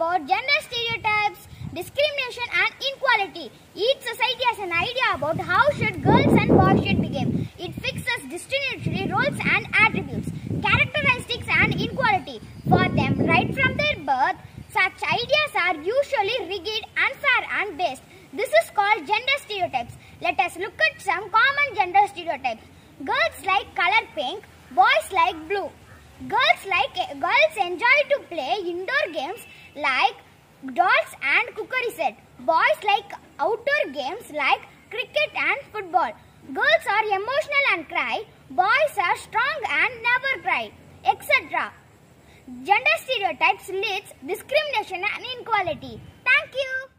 about gender stereotypes, discrimination and inequality. Each society has an idea about how should girls and boys should behave. It fixes discriminatory roles and attributes, characteristics and inequality for them right from their birth. Such ideas are usually rigid, unfair and based. This is called gender stereotypes. Let us look at some common gender stereotypes. Girls like color pink, boys like blue. Girls enjoy to play indoor games like dolls and cookery set. Boys like outdoor games like cricket and football. Girls are emotional and cry. Boys are strong and never cry, etc. Gender stereotypes leads discrimination and inequality. Thank you.